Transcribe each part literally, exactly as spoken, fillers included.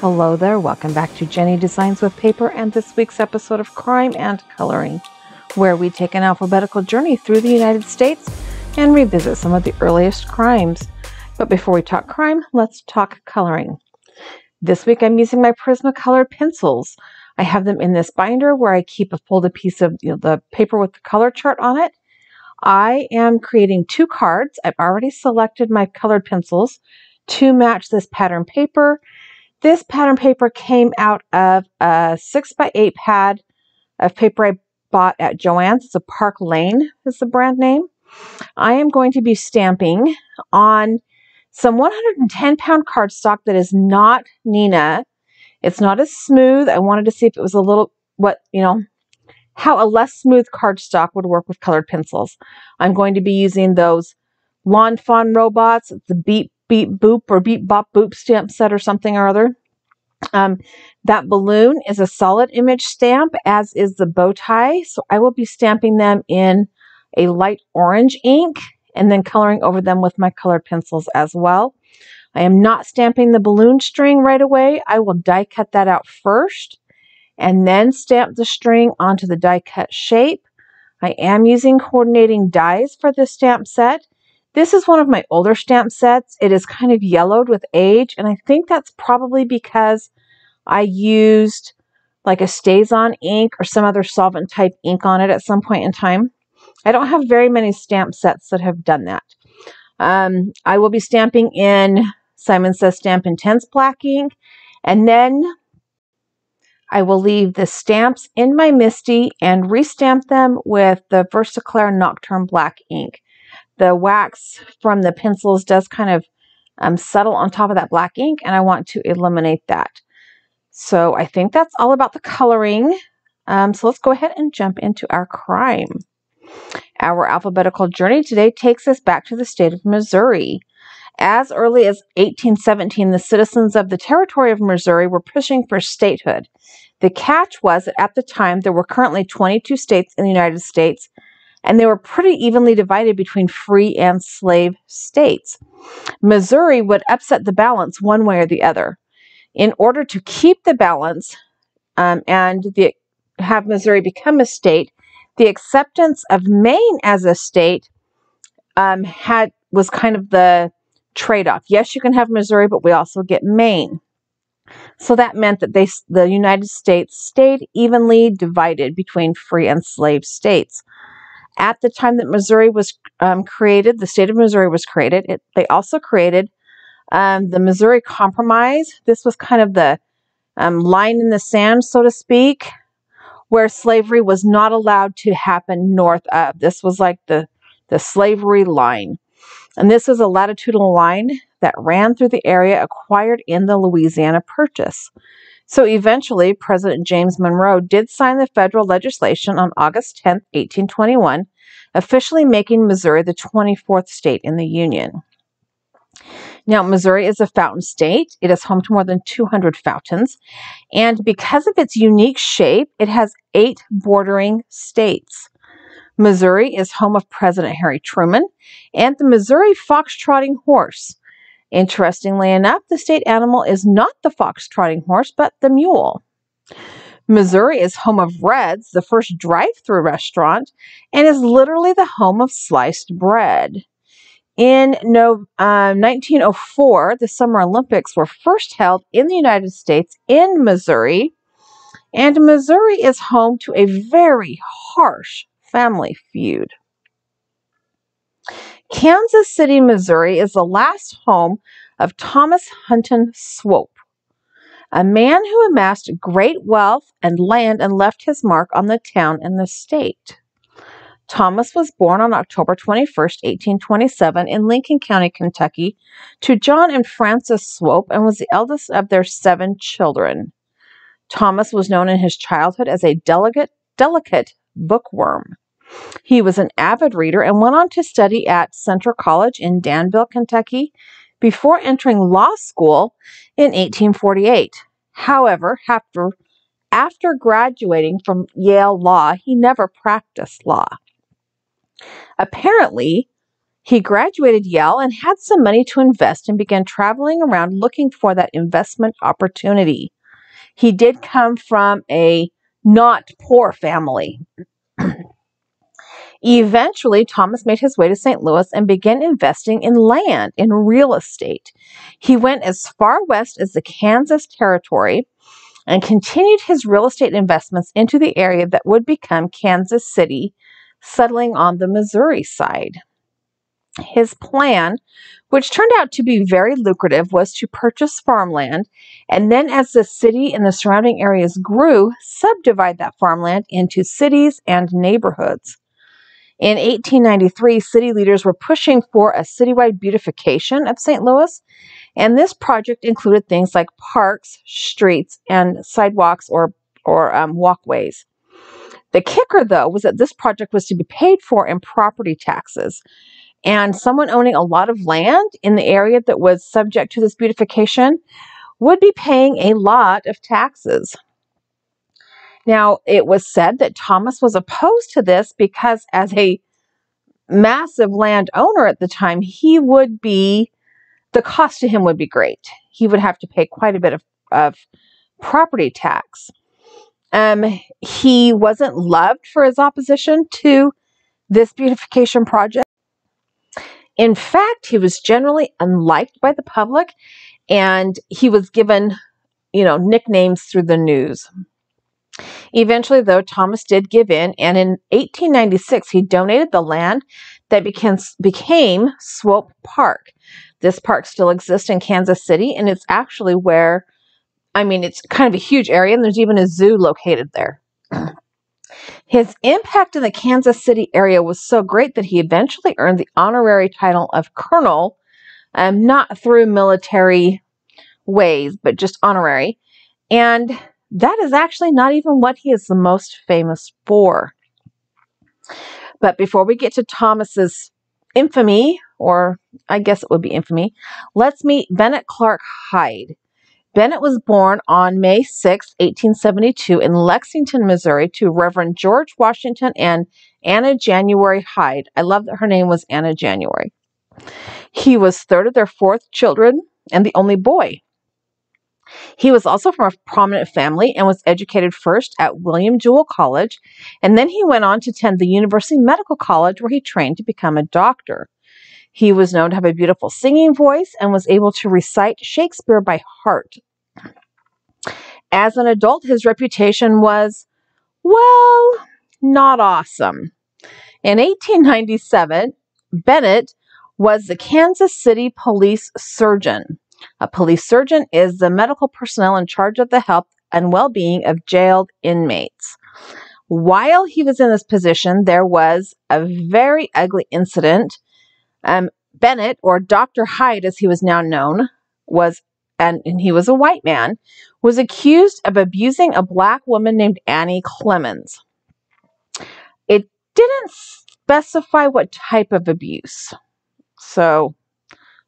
Hello there, welcome back to Jennie Designs with Paper and this week's episode of Crime and Coloring, where we take an alphabetical journey through the United States and revisit some of the earliest crimes. But before we talk crime, let's talk coloring. This week I'm using my Prismacolor pencils. I have them in this binder where I keep a folded piece of you know, the paper with the color chart on it. I am creating two cards. I've already selected my colored pencils to match this pattern paper. This pattern paper came out of a six by eight pad of paper I bought at Joann's. It's a Park Lane is the brand name. I am going to be stamping on some one hundred ten pound cardstock that is not Neenah. It's not as smooth. I wanted to see if it was a little, what, you know, how a less smooth cardstock would work with colored pencils. I'm going to be using those Lawn Fawn robots, the beat beep boop or beep bop boop stamp set or something or other. Um, that balloon is a solid image stamp, as is the bow tie. So I will be stamping them in a light orange ink and then coloring over them with my colored pencils as well. I am not stamping the balloon string right away. I will die cut that out first and then stamp the string onto the die cut shape. I am using coordinating dies for this stamp set. This is one of my older stamp sets. It is kind of yellowed with age, and I think that's probably because I used like a Stays-On ink or some other solvent type ink on it at some point in time. I don't have very many stamp sets that have done that. Um, I will be stamping in Simon Says Stamp Intense Black ink, and then I will leave the stamps in my Misty and restamp them with the VersaClaire Nocturne Black ink. The wax from the pencils does kind of um, settle on top of that black ink, and I want to eliminate that. So I think that's all about the coloring. Um, so let's go ahead and jump into our crime. Our alphabetical journey today takes us back to the state of Missouri. As early as eighteen seventeen, the citizens of the territory of Missouri were pushing for statehood. The catch was that at the time there were currently twenty-two states in the United States, and they were pretty evenly divided between free and slave states. Missouri would upset the balance one way or the other. In order to keep the balance um, and the, have Missouri become a state, the acceptance of Maine as a state um, had was kind of the trade-off. Yes, you can have Missouri, but we also get Maine. So that meant that they, the United States stayed evenly divided between free and slave states. At the time that Missouri was um, created, the state of Missouri was created. It, they also created um, the Missouri Compromise. This was kind of the um, line in the sand, so to speak, where slavery was not allowed to happen north of. This was like the, the slavery line. And this was a latitudinal line that ran through the area acquired in the Louisiana Purchase. So eventually, President James Monroe did sign the federal legislation on August tenth, eighteen twenty-one, officially making Missouri the twenty-fourth state in the Union. Now, Missouri is a fountain state. It is home to more than two hundred fountains. And because of its unique shape, it has eight bordering states. Missouri is home of President Harry Truman and the Missouri foxtrotting horse. Interestingly enough, the state animal is not the fox-trotting horse, but the mule. Missouri is home of Red's, the first drive-through restaurant, and is literally the home of sliced bread. In no, uh, nineteen oh four, the Summer Olympics were first held in the United States in Missouri, and Missouri is home to a very harsh family feud. Kansas City, Missouri is the last home of Thomas Hunton Swope, a man who amassed great wealth and land and left his mark on the town and the state. Thomas was born on October twenty-first, eighteen twenty-seven in Lincoln County, Kentucky, to John and Frances Swope and was the eldest of their seven children. Thomas was known in his childhood as a delicate, delicate bookworm. He was an avid reader and went on to study at Central College in Danville, Kentucky, before entering law school in eighteen forty-eight. However, after, after graduating from Yale Law, he never practiced law. Apparently, He graduated Yale and had some money to invest and began traveling around looking for that investment opportunity. He did come from a not poor family. Eventually, Thomas made his way to Saint Louis and began investing in land, in real estate. He went as far west as the Kansas Territory and continued his real estate investments into the area that would become Kansas City, settling on the Missouri side. His plan, which turned out to be very lucrative, was to purchase farmland and then, as the city and the surrounding areas grew, subdivide that farmland into cities and neighborhoods. In eighteen ninety-three, city leaders were pushing for a citywide beautification of Saint Louis, and this project included things like parks, streets, and sidewalks or, or um, walkways. The kicker, though, was that this project was to be paid for in property taxes, and someone owning a lot of land in the area that was subject to this beautification would be paying a lot of taxes. Now, it was said that Thomas was opposed to this because, as a massive landowner at the time, he would be, the cost to him would be great. He would have to pay quite a bit of, of property tax. Um, he wasn't loved for his opposition to this beautification project. In fact, he was generally unliked by the public, and he was given, you know, nicknames through the news. Eventually, though, Thomas did give in, and in eighteen ninety-six, he donated the land that became, became Swope Park. This park still exists in Kansas City, and it's actually where, I mean, it's kind of a huge area, and there's even a zoo located there. His impact in the Kansas City area was so great that he eventually earned the honorary title of colonel, um, not through military ways, but just honorary, and that is actually not even what he is the most famous for. But before we get to Thomas's infamy, or I guess it would be infamy, let's meet Bennett Clark Hyde. Bennett was born on May sixth, eighteen seventy-two in Lexington, Missouri, to Reverend George Washington and Anna January Hyde. I love that her name was Anna January. He was third of their fourth children and the only boy. He was also from a prominent family and was educated first at William Jewell College, and then he went on to attend the University Medical College, where he trained to become a doctor. He was known to have a beautiful singing voice and was able to recite Shakespeare by heart. As an adult, his reputation was, well, not awesome. In eighteen ninety-seven, Bennett was the Kansas City police surgeon. A police surgeon is the medical personnel in charge of the health and well-being of jailed inmates. While he was in this position, there was a very ugly incident. Um, Bennett, or Doctor Hyde as he was now known, was, and, and he was a white man, was accused of abusing a black woman named Annie Clemens. It didn't specify what type of abuse, so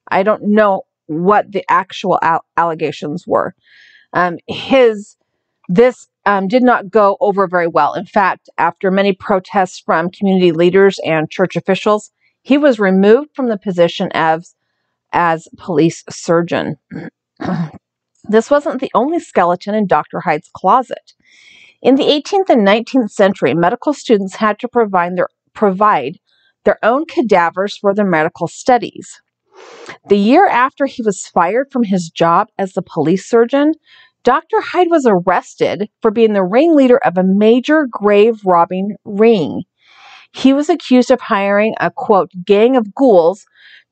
I don't know what the actual al- allegations were. Um, his, this um, did not go over very well. In fact, after many protests from community leaders and church officials, he was removed from the position as, as police surgeon. This wasn't the only skeleton in Doctor Hyde's closet. In the eighteenth and nineteenth century, medical students had to provide their, provide their own cadavers for their medical studies. The year after he was fired from his job as the police surgeon, Doctor Hyde was arrested for being the ringleader of a major grave robbing ring. He was accused of hiring a, quote, gang of ghouls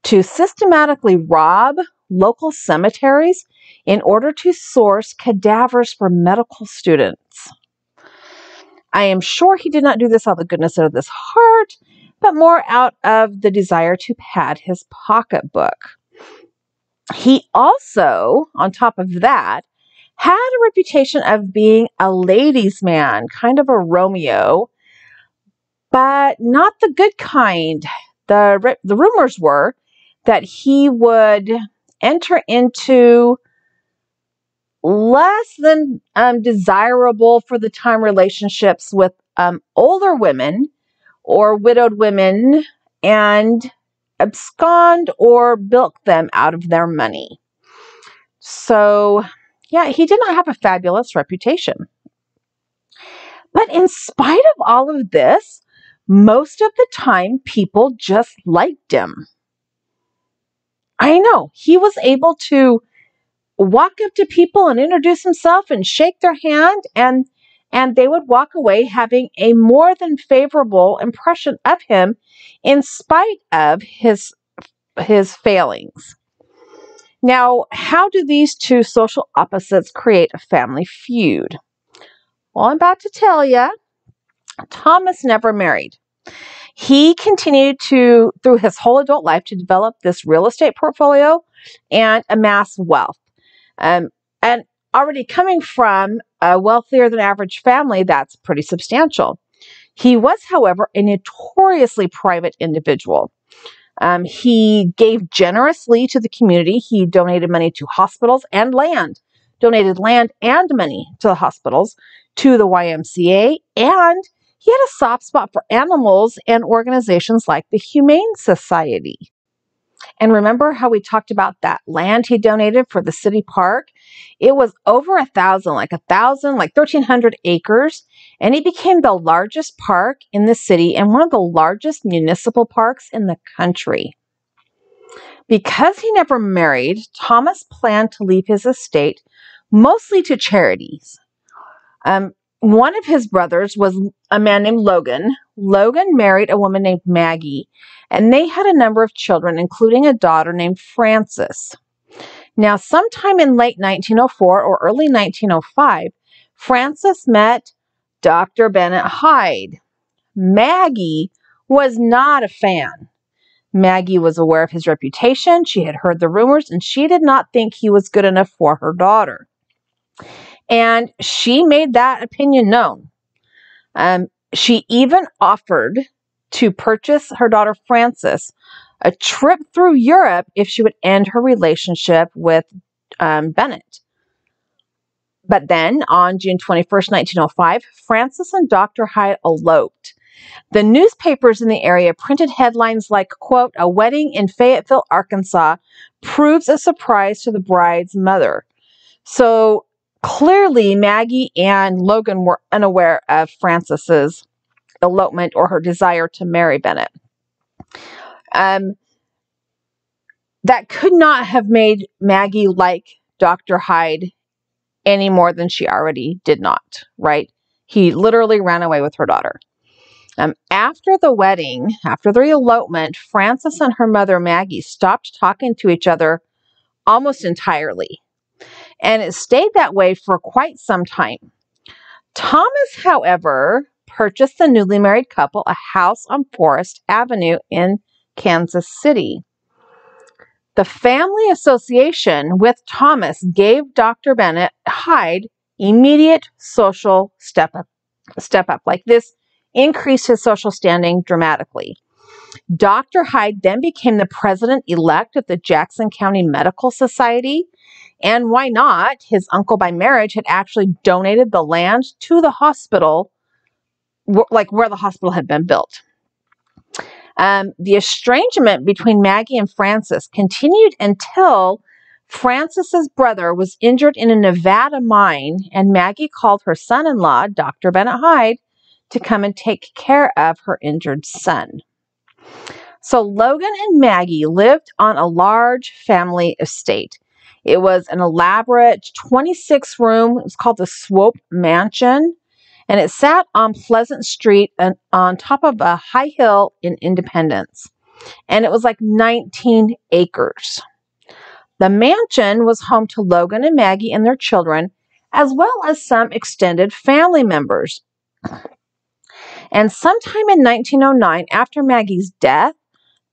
to systematically rob local cemeteries in order to source cadavers for medical students. I am sure he did not do this out of the goodness of his heart, but more out of the desire to pad his pocketbook. He also, on top of that, had a reputation of being a ladies' man, kind of a Romeo, but not the good kind. The, the rumors were that he would enter into less than um, desirable for the time relationships with um, older women or widowed women, and abscond or bilked them out of their money. So yeah, he did not have a fabulous reputation. But in spite of all of this, most of the time people just liked him. I know, he was able to walk up to people and introduce himself and shake their hand, and and they would walk away having a more than favorable impression of him in spite of his, his failings. Now, how do these two social opposites create a family feud? Well, I'm about to tell you, Thomas never married. He continued to, through his whole adult life, to develop this real estate portfolio and amass wealth. Um, and already coming from a wealthier than average family, that's pretty substantial. He was, however, a notoriously private individual. Um, he gave generously to the community. He donated money to hospitals and land, donated land and money to the hospitals, to the Y M C A, and he had a soft spot for animals and organizations like the Humane Society. And remember how we talked about that land he donated for the city park? It was over a thousand, like a thousand, like thirteen hundred acres. And it became the largest park in the city and one of the largest municipal parks in the country. Because he never married, Thomas planned to leave his estate mostly to charities. Um, one of his brothers was a man named Logan. Logan married a woman named Maggie, and they had a number of children, including a daughter named Frances. Now, sometime in late nineteen oh four or early nineteen oh five, Frances met Doctor Bennett Hyde. Maggie was not a fan. Maggie was aware of his reputation. She had heard the rumors, and she did not think he was good enough for her daughter. And she made that opinion known. Um, she even offered to purchase her daughter Frances a trip through Europe if she would end her relationship with um, Bennett. But then, on June twenty-first, nineteen oh five, Frances and Doctor Hyde eloped. The newspapers in the area printed headlines like, quote, "A wedding in Fayetteville, Arkansas proves a surprise to the bride's mother." So clearly, Maggie and Logan were unaware of Frances's elopement or her desire to marry Bennett. Um, that could not have made Maggie like Doctor Hyde any more than she already did not, right? He literally ran away with her daughter. Um, after the wedding, after the elopement, Frances and her mother Maggie stopped talking to each other almost entirely. And it stayed that way for quite some time. Thomas, however, purchased the newly married couple a house on Forest Avenue in Kansas City. The family association with Thomas gave Doctor Bennett Hyde immediate social step up, step up. Like this increased his social standing dramatically. Doctor Hyde then became the president-elect of the Jackson County Medical Society. And why not? His uncle by marriage had actually donated the land to the hospital, like where the hospital had been built. Um, the estrangement between Maggie and Frances continued until Frances's brother was injured in a Nevada mine, and Maggie called her son-in-law, Doctor Bennett Hyde, to come and take care of her injured son. So Logan and Maggie lived on a large family estate. It was an elaborate twenty-six room, it was called the Swope Mansion, and it sat on Pleasant Street and on top of a high hill in Independence. And it was like nineteen acres. The mansion was home to Logan and Maggie and their children, as well as some extended family members. And sometime in nineteen oh nine, after Maggie's death,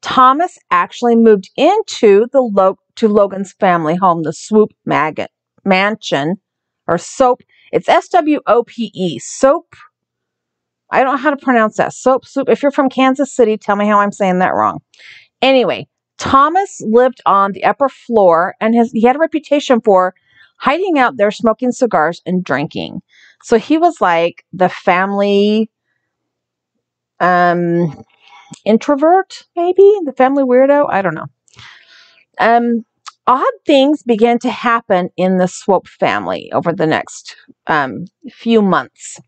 Thomas actually moved into the Lo- to Logan's family home, the Swope Mag- Mansion, or Soap. It's S W O P E, Soap. I don't know how to pronounce that. Soap, Soap. If you're from Kansas City, tell me how I'm saying that wrong. Anyway, Thomas lived on the upper floor, and his, he had a reputation for hiding out there, smoking cigars, and drinking. So he was like the family... Um, introvert, maybe the family weirdo. I don't know. Um, odd things began to happen in the Swope family over the next um, few months.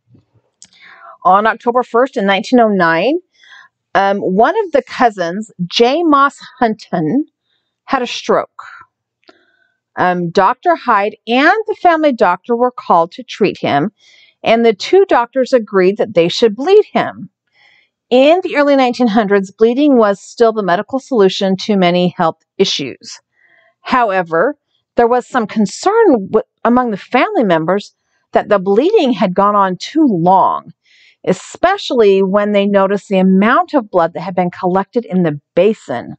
On October first in nineteen oh nine, um, one of the cousins, J. Moss Hunton, had a stroke. Um, Doctor Hyde and the family doctor were called to treat him, and the two doctors agreed that they should bleed him. In the early nineteen hundreds, bleeding was still the medical solution to many health issues. However, there was some concern w- among the family members that the bleeding had gone on too long, especially when they noticed the amount of blood that had been collected in the basin.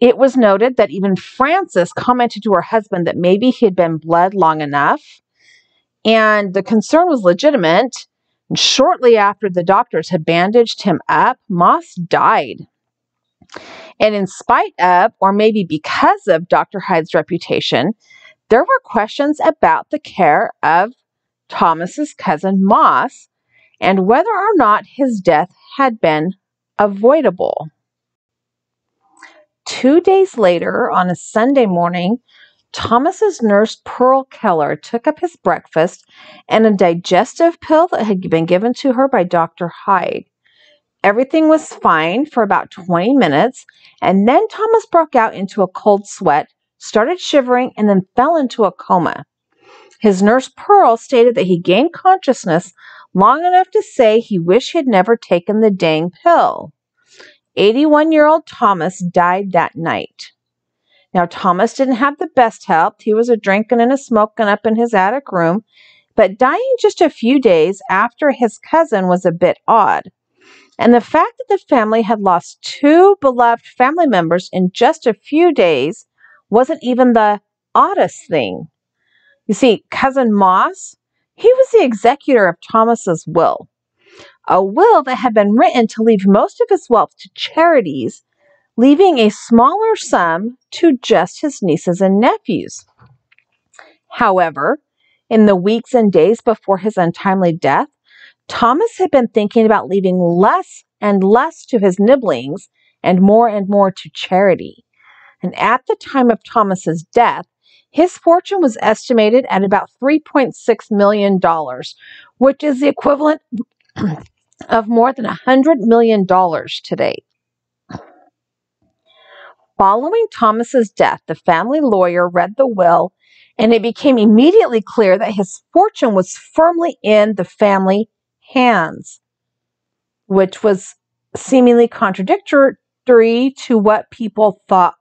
It was noted that even Frances commented to her husband that maybe he had been bled long enough, and the concern was legitimate. And shortly after the doctors had bandaged him up, Moss died. And in spite of, or maybe because of, Doctor Hyde's reputation, there were questions about the care of Thomas's cousin Moss and whether or not his death had been avoidable. Two days later, on a Sunday morning, Thomas's nurse, Pearl Keller, took up his breakfast and a digestive pill that had been given to her by Doctor Hyde. Everything was fine for about twenty minutes, and then Thomas broke out into a cold sweat, started shivering, and then fell into a coma. His nurse, Pearl, stated that he gained consciousness long enough to say he wished he had never taken the dang pill. eighty-one-year-old Thomas died that night. Now, Thomas didn't have the best health. He was a drinking and a smoking up in his attic room, but dying just a few days after his cousin was a bit odd. And the fact that the family had lost two beloved family members in just a few days wasn't even the oddest thing. You see, cousin Moss, he was the executor of Thomas's will, a will that had been written to leave most of his wealth to charities, leaving a smaller sum to just his nieces and nephews. However, in the weeks and days before his untimely death, Thomas had been thinking about leaving less and less to his nibblings and more and more to charity. And at the time of Thomas's death, his fortune was estimated at about three point six million dollars, which is the equivalent of more than one hundred million dollars today. Following Thomas's death, the family lawyer read the will, and it became immediately clear that his fortune was firmly in the family hands, which was seemingly contradictory to what people thought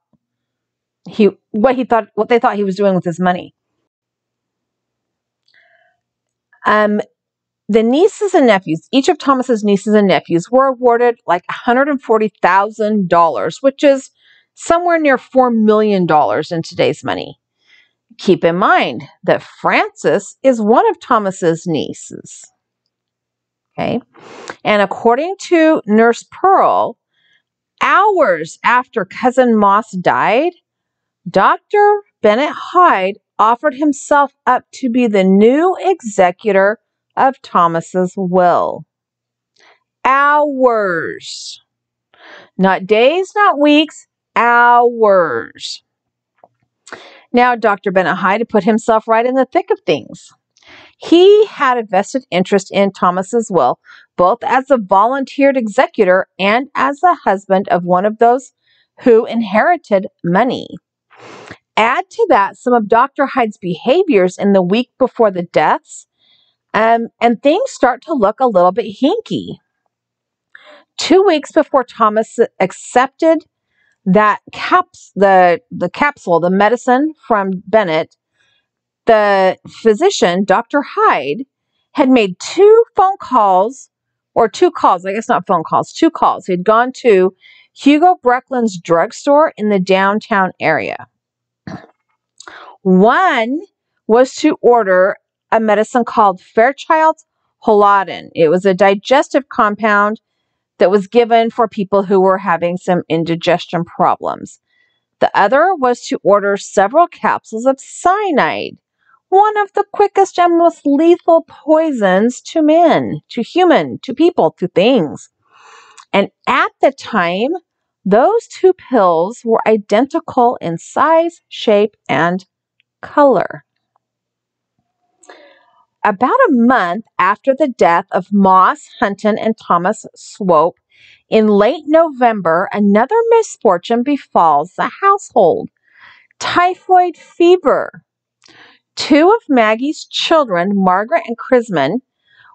he, what he thought, what they thought he was doing with his money. Um, the nieces and nephews, each of Thomas's nieces and nephews, were awarded like one hundred forty thousand dollars, which is somewhere near four million dollars in today's money. Keep in mind that Frances is one of Thomas's nieces. Okay. And according to Nurse Pearl, hours after Cousin Moss died, Doctor Bennett Hyde offered himself up to be the new executor of Thomas's will. Hours. Not days, not weeks. Hours. Now, Doctor Bennett Hyde put himself right in the thick of things. He had a vested interest in Thomas's will, both as a volunteered executor and as the husband of one of those who inherited money. Add to that some of Doctor Hyde's behaviors in the week before the deaths, um, and things start to look a little bit hinky. Two weeks before Thomas accepted that caps the the capsule, the medicine from Bennett, the physician, Doctor Hyde, had made two phone calls, or two calls, I guess not phone calls, two calls. He'd gone to Hugo Breckland's drugstore in the downtown area. One was to order a medicine called Fairchild's Holadin. It was a digestive compound that was given for people who were having some indigestion problems. The other was to order several capsules of cyanide, one of the quickest and most lethal poisons to men, to human, to people, to things. And at the time, those two pills were identical in size, shape, and color. About a month after the death of Moss, Hunton, and Thomas Swope, in late November, another misfortune befalls the household. Typhoid fever. Two of Maggie's children, Margaret and Chrisman,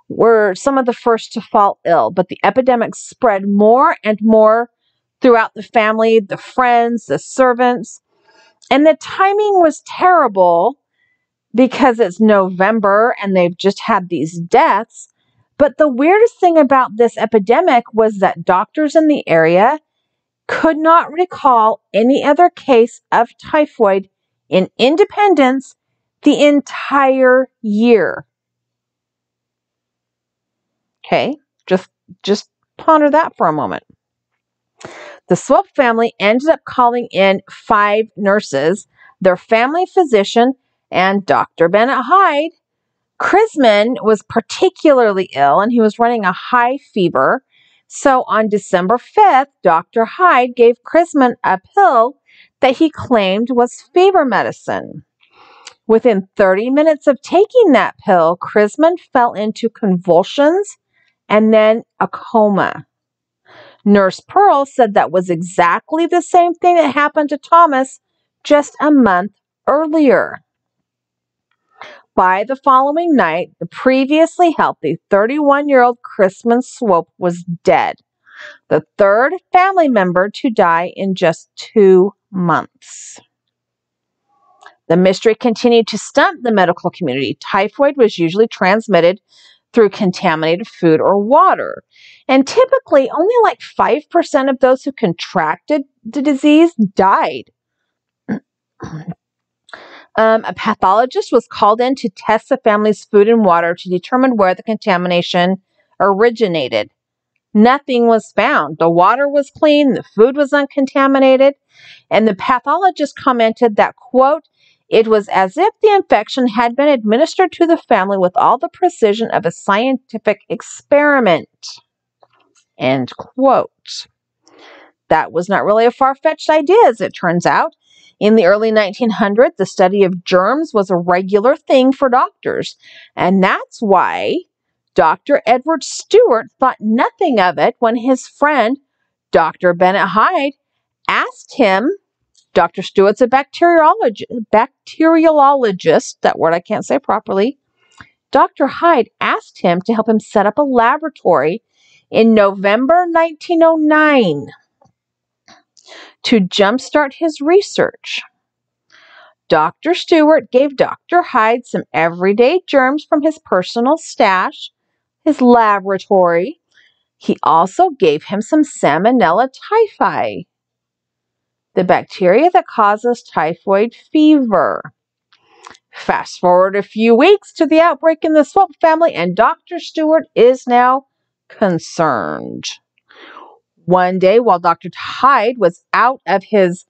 were some of the first to fall ill, but the epidemic spread more and more throughout the family, the friends, the servants, and the timing was terrible because it's November and they've just had these deaths. But the weirdest thing about this epidemic was that doctors in the area could not recall any other case of typhoid in Independence the entire year. Okay, just, just ponder that for a moment. The Swope family ended up calling in five nurses, their family physician, and Doctor Bennett Hyde. Chrisman was particularly ill, and he was running a high fever. So on December fifth, Doctor Hyde gave Chrisman a pill that he claimed was fever medicine. Within thirty minutes of taking that pill, Chrisman fell into convulsions and then a coma. Nurse Pearl said that was exactly the same thing that happened to Thomas just a month earlier. By the following night, the previously healthy thirty-one-year-old Chrisman Swope was dead, the third family member to die in just two months. The mystery continued to stunt the medical community. Typhoid was usually transmitted through contaminated food or water. And typically, only like five percent of those who contracted the disease died. Um, a pathologist was called in to test the family's food and water to determine where the contamination originated. Nothing was found. The water was clean, the food was uncontaminated, and the pathologist commented that, quote, "It was as if the infection had been administered to the family with all the precision of a scientific experiment," end quote. That was not really a far-fetched idea, as it turns out. In the early nineteen hundreds, the study of germs was a regular thing for doctors, and that's why Doctor Edward Stewart thought nothing of it when his friend, Doctor Bennett Hyde, asked him. Doctor Stewart's a bacteriologist, bacteriologist, that word I can't say properly. Doctor Hyde asked him to help him set up a laboratory in November nineteen oh nine to jumpstart his research. Doctor Stewart gave Doctor Hyde some everyday germs from his personal stash, his laboratory. He also gave him some Salmonella typhi, the bacteria that causes typhoid fever. Fast forward a few weeks to the outbreak in the Swope family, and Doctor Stewart is now concerned. One day, while Doctor Hyde was out of his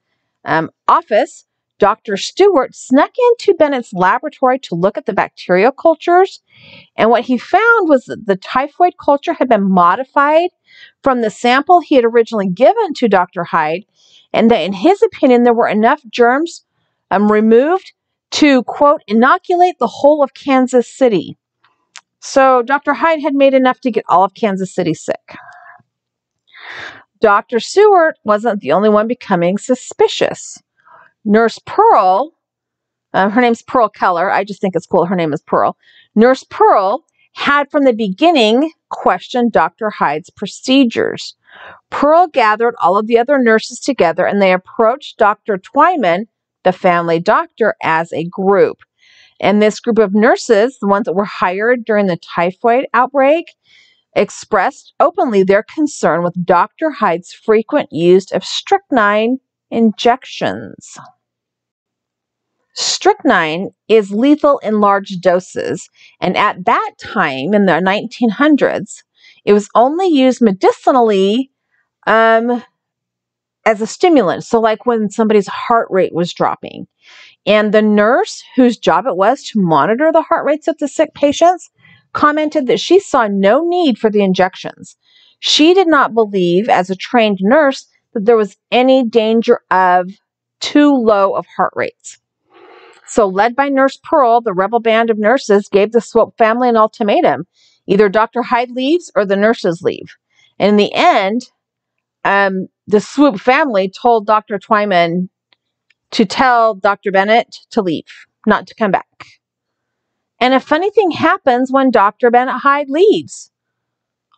um, office, Doctor Stewart snuck into Bennett's laboratory to look at the bacterial cultures, and what he found was that the typhoid culture had been modified from the sample he had originally given to Doctor Hyde, and that in his opinion, there were enough germs um, removed to, quote, "inoculate the whole of Kansas City." So Doctor Hyde had made enough to get all of Kansas City sick. Doctor Stewart wasn't the only one becoming suspicious. Nurse Pearl, uh, her name's Pearl Keller. I just think it's cool. Her name is Pearl. Nurse Pearl had from the beginning questioned Doctor Hyde's procedures. Pearl gathered all of the other nurses together and they approached Doctor Twyman, the family doctor, as a group. And this group of nurses, the ones that were hired during the typhoid outbreak, expressed openly their concern with Doctor Hyde's frequent use of strychnine injections. Strychnine is lethal in large doses, and at that time, in the nineteen hundreds, it was only used medicinally um, as a stimulant. So like when somebody's heart rate was dropping. And the nurse whose job it was to monitor the heart rates of the sick patients commented that she saw no need for the injections. She did not believe, as a trained nurse, that there was any danger of too low of heart rates. So, led by Nurse Pearl, the rebel band of nurses gave the Swope family an ultimatum. Either Doctor Hyde leaves or the nurses leave. And in the end, um, the Swope family told Doctor Twyman to tell Doctor Bennett to leave, not to come back. And a funny thing happens when Doctor Bennett Hyde leaves.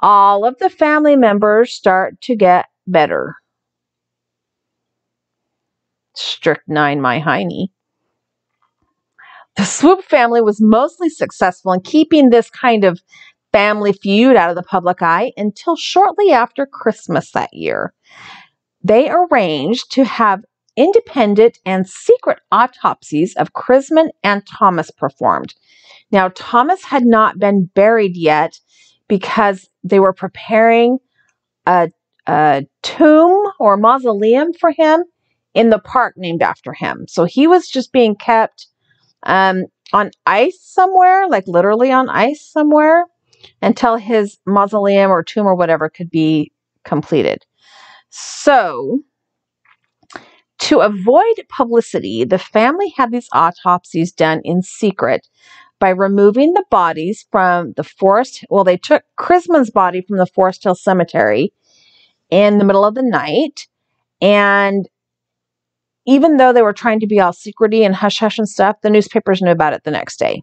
All of the family members start to get better. Strychnine, my hiney. The Swope family was mostly successful in keeping this kind of family feud out of the public eye until shortly after Christmas that year. They arranged to have independent and secret autopsies of Chrisman and Thomas performed. Now, Thomas had not been buried yet because they were preparing a, a tomb or mausoleum for him in the park named after him. So he was just being kept um, on ice somewhere, like literally on ice somewhere, until his mausoleum or tomb or whatever could be completed. So, to avoid publicity, the family had these autopsies done in secret by removing the bodies from the forest. Well, they took Chrisman's body from the Forest Hill Cemetery in the middle of the night. And even though they were trying to be all secrety and hush hush and stuff, the newspapers knew about it the next day.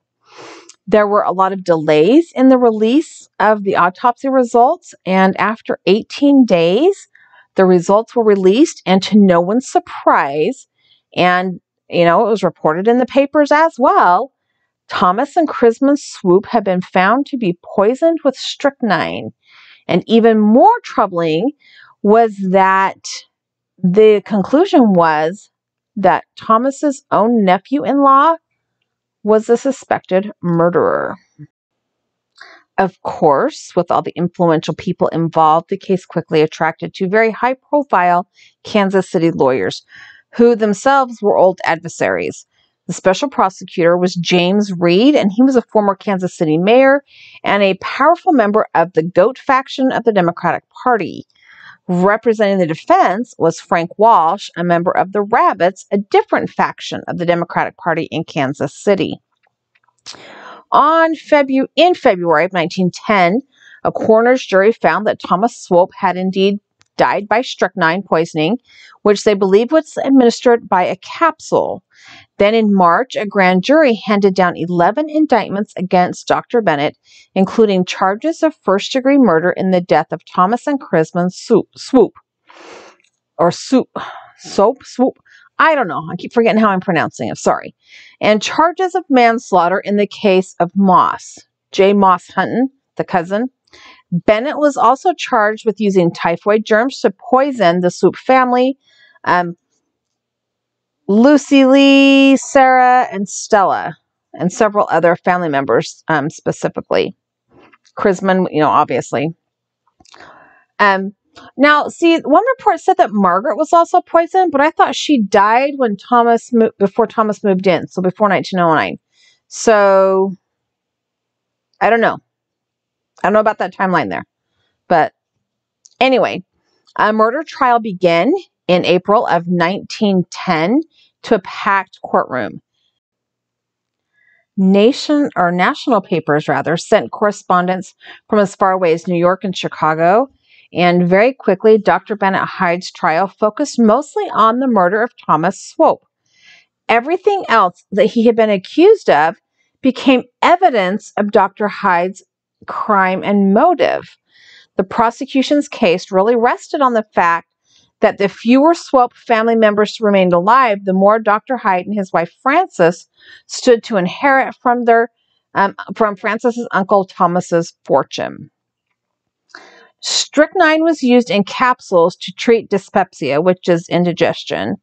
There were a lot of delays in the release of the autopsy results, and after eighteen days, the results were released, and to no one's surprise, and, you know, it was reported in the papers as well, Thomas and Chrisman Swope had been found to be poisoned with strychnine. And even more troubling was that the conclusion was that Thomas's own nephew-in-law was a suspected murderer. Of course, with all the influential people involved, the case quickly attracted two very high-profile Kansas City lawyers who themselves were old adversaries. The special prosecutor was James Reed, and he was a former Kansas City mayor and a powerful member of the GOAT faction of the Democratic Party. Representing the defense was Frank Walsh, a member of the Rabbits, a different faction of the Democratic Party in Kansas City. On Febu- in February of nineteen ten, a coroner's jury found that Thomas Swope had indeed died by strychnine poisoning, which they believed was administered by a capsule. Then in March, a grand jury handed down eleven indictments against Doctor Bennett, including charges of first-degree murder in the death of Thomas and Chrisman Swope, swoop, or Swope, Soap, Swope. I don't know. I keep forgetting how I'm pronouncing it. Sorry. And charges of manslaughter in the case of Moss, J. Moss Hunton, the cousin. Bennett was also charged with using typhoid germs to poison the Swope family, um, Lucy Lee, Sarah, and Stella, and several other family members, um, specifically. Chrisman, you know, obviously. Um, now, see, one report said that Margaret was also poisoned, but I thought she died when Thomas mo- before Thomas moved in, so before nineteen oh nine. So, I don't know. I don't know about that timeline there. But anyway, a murder trial began in April of nineteen ten to a packed courtroom. Nation or national papers, rather, sent correspondents from as far away as New York and Chicago. And very quickly, Doctor Bennett Hyde's trial focused mostly on the murder of Thomas Swope. Everything else that he had been accused of became evidence of Doctor Hyde's crime and motive. The prosecution's case really rested on the fact that the fewer Swope family members remained alive, the more Doctor Hyde and his wife Frances stood to inherit from their um, from Frances's uncle Thomas's fortune. Strychnine was used in capsules to treat dyspepsia, which is indigestion,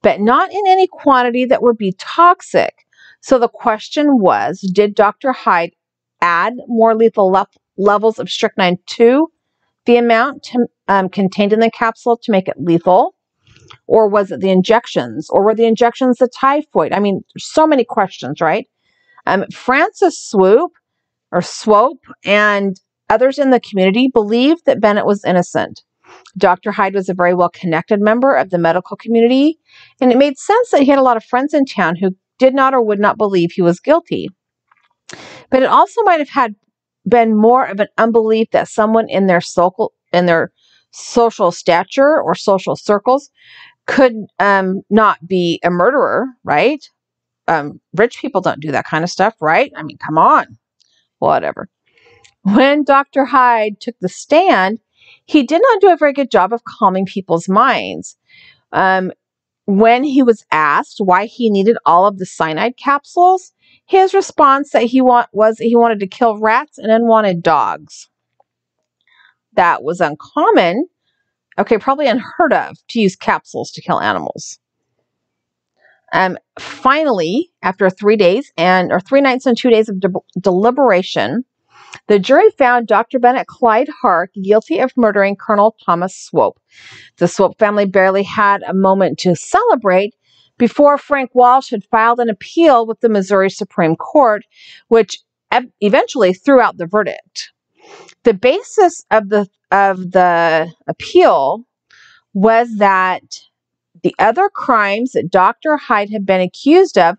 but not in any quantity that would be toxic. So the question was, did Doctor Hyde add more lethal le- levels of strychnine to the amount to, um, contained in the capsule to make it lethal? Or was it the injections? Or were the injections the typhoid? I mean, so many questions, right? Um, Francis Swope, or Swope, and Others in the community believed that Bennett was innocent. Doctor Hyde was a very well-connected member of the medical community, and it made sense that he had a lot of friends in town who did not or would not believe he was guilty. But it also might have had been more of an unbelief that someone in their social, in their social stature or social circles could um, not be a murderer, right? Um, rich people don't do that kind of stuff, right? I mean, come on, whatever. When Doctor Hyde took the stand, he did not do a very good job of calming people's minds. Um, when he was asked why he needed all of the cyanide capsules, his response that he want was he wanted to kill rats and unwanted dogs. That was uncommon, okay, probably unheard of, to use capsules to kill animals. Um, finally, after three days and or three nights and two days of de deliberation, the jury found Doctor Bennett Clyde Hark guilty of murdering Colonel Thomas Swope. The Swope family barely had a moment to celebrate before Frank Walsh had filed an appeal with the Missouri Supreme Court, which eventually threw out the verdict. The basis of the, of the appeal was that the other crimes that Doctor Hyde had been accused of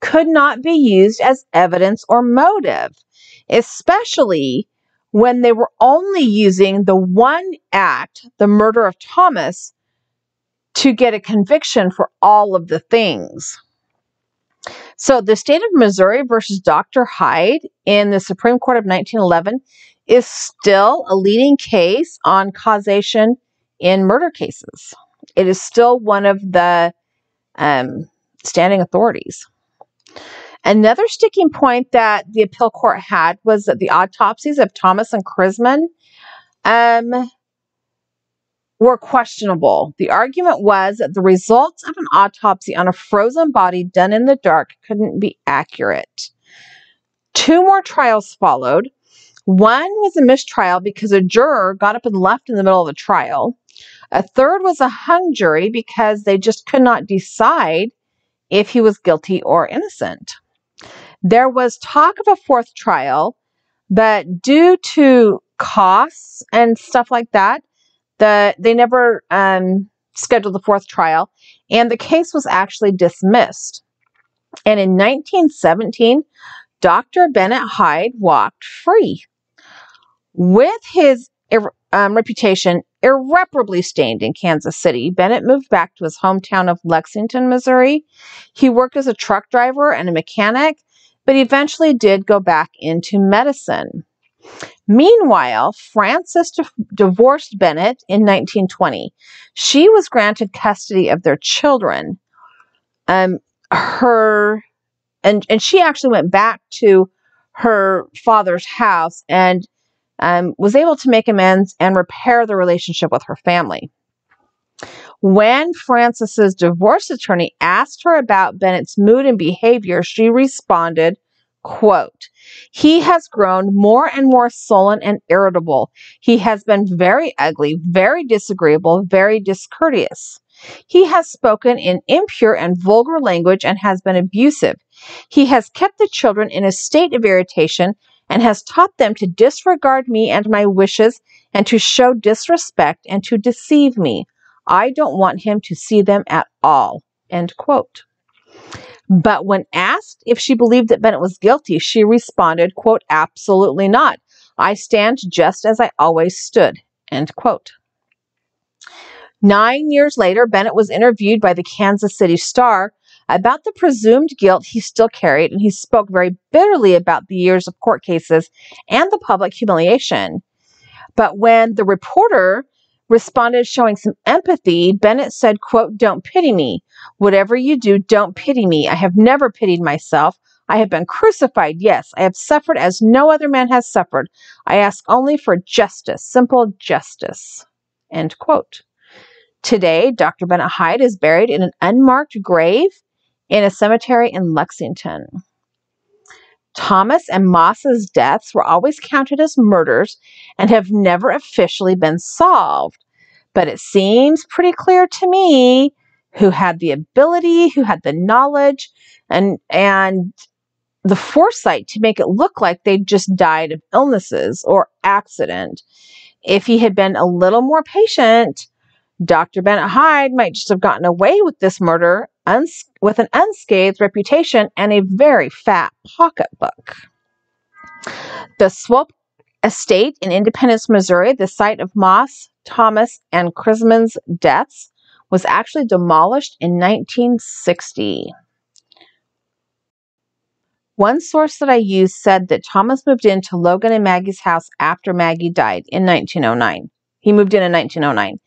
could not be used as evidence or motive, especially when they were only using the one act, the murder of Thomas, to get a conviction for all of the things. So the state of Missouri versus Doctor Hyde in the Supreme Court of nineteen eleven is still a leading case on causation in murder cases. It is still one of the um, standing authorities. Another sticking point that the appeal court had was that the autopsies of Thomas and Chrisman um, were questionable. The argument was that the results of an autopsy on a frozen body done in the dark couldn't be accurate. Two more trials followed. One was a mistrial because a juror got up and left in the middle of the trial. A third was a hung jury because they just could not decide if he was guilty or innocent. There was talk of a fourth trial, but due to costs and stuff like that, the, they never um, scheduled the fourth trial, and the case was actually dismissed. And in nineteen seventeen, Doctor Bennett Hyde walked free, with his um, reputation irreparably stained in Kansas City. Bennett moved back to his hometown of Lexington, Missouri. He worked as a truck driver and a mechanic, but eventually did go back into medicine. Meanwhile, Frances divorced Bennett in nineteen twenty. She was granted custody of their children. Um, her and and she actually went back to her father's house and Um, was able to make amends and repair the relationship with her family. When Frances's divorce attorney asked her about Bennett's mood and behavior, she responded, quote, "He has grown more and more sullen and irritable. He has been very ugly, very disagreeable, very discourteous. He has spoken in impure and vulgar language and has been abusive. He has kept the children in a state of irritation and has taught them to disregard me and my wishes and to show disrespect and to deceive me. I don't want him to see them at all," end quote. But when asked if she believed that Bennett was guilty, she responded, quote, "Absolutely not. I stand just as I always stood," end quote. Nine years later, Bennett was interviewed by the Kansas City Star about the presumed guilt he still carried, and he spoke very bitterly about the years of court cases and the public humiliation. But when the reporter responded showing some empathy, Bennett said, quote, "Don't pity me. Whatever you do, don't pity me. I have never pitied myself. I have been crucified, yes. I have suffered as no other man has suffered. I ask only for justice, simple justice," end quote. Today, Doctor Bennett Hyde is buried in an unmarked grave in a cemetery in Lexington. Thomas and Moss's deaths were always counted as murders and have never officially been solved. But it seems pretty clear to me who had the ability, who had the knowledge, and, and the foresight to make it look like they'd just died of illnesses or accident. If he had been a little more patient, Doctor Bennett Hyde might just have gotten away with this murder uns with an unscathed reputation and a very fat pocketbook. The Swope estate in Independence, Missouri, the site of Moss, Thomas, and Chrisman's deaths, was actually demolished in nineteen sixty. One source that I used said that Thomas moved into Logan and Maggie's house after Maggie died in nineteen oh nine. He moved in in nineteen oh nine.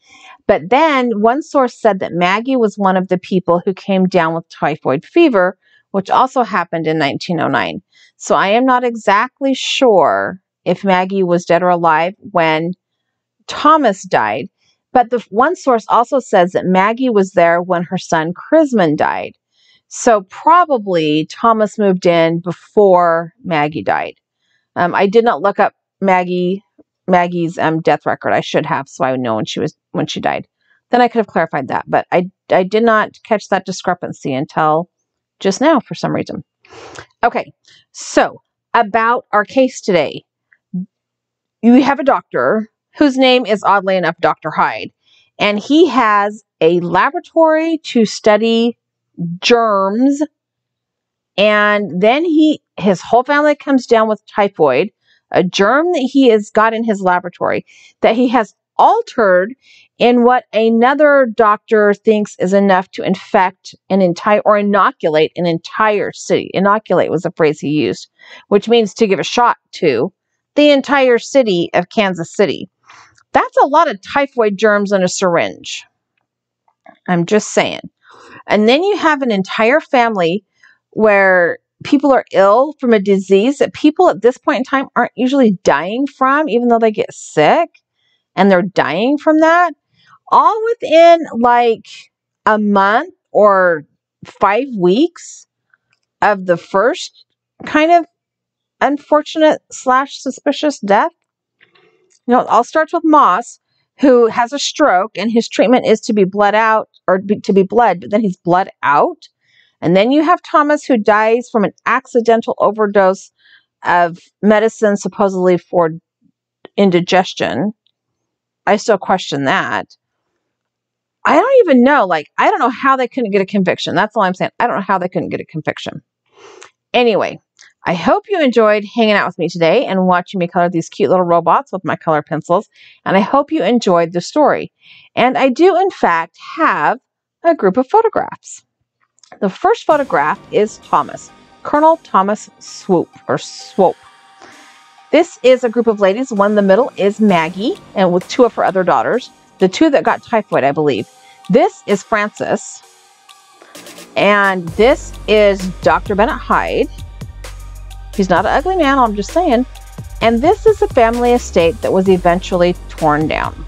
But then one source said that Maggie was one of the people who came down with typhoid fever, which also happened in nineteen oh nine. So I am not exactly sure if Maggie was dead or alive when Thomas died. But the one source also says that Maggie was there when her son Chrisman died. So probably Thomas moved in before Maggie died. Um, I did not look up Maggie Maggie's um, death record. I should have, so I would know when she was when she died. Then I could have clarified that, but I I did not catch that discrepancy until just now for some reason. Okay, so about our case today, you have a doctor whose name is oddly enough Doctor Hyde, and he has a laboratory to study germs, and then he his whole family comes down with typhoid, a germ that he has got in his laboratory that he has altered in what another doctor thinks is enough to infect an entire or inoculate an entire city. Inoculate was the phrase he used, which means to give a shot to the entire city of Kansas City. That's a lot of typhoid germs in a syringe. I'm just saying. And then you have an entire family where people are ill from a disease that people at this point in time aren't usually dying from, even though they get sick and they're dying from that, all within like a month or five weeks of the first kind of unfortunate slash suspicious death. You know, it all starts with Moss, who has a stroke and his treatment is to be bled out or be, to be bled, but then he's bled out. And then you have Thomas, who dies from an accidental overdose of medicine, supposedly for indigestion. I still question that. I don't even know. Like, I don't know how they couldn't get a conviction. That's all I'm saying. I don't know how they couldn't get a conviction. Anyway, I hope you enjoyed hanging out with me today and watching me color these cute little robots with my color pencils. And I hope you enjoyed the story. And I do, in fact, have a group of photographs. The first photograph is Thomas, Colonel Thomas Swope, or Swope. This is a group of ladies. One in the middle is Maggie, and with two of her other daughters, the two that got typhoid, I believe. This is Frances, and this is Doctor Bennett Hyde. He's not an ugly man, I'm just saying. And this is a family estate that was eventually torn down.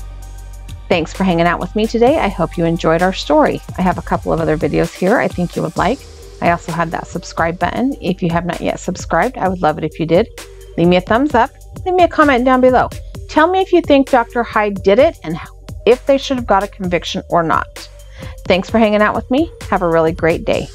Thanks for hanging out with me today. I hope you enjoyed our story. I have a couple of other videos here I think you would like. I also have that subscribe button. If you have not yet subscribed, I would love it if you did. Leave me a thumbs up. Leave me a comment down below. Tell me if you think Doctor Hyde did it and if they should have got a conviction or not. Thanks for hanging out with me. Have a really great day.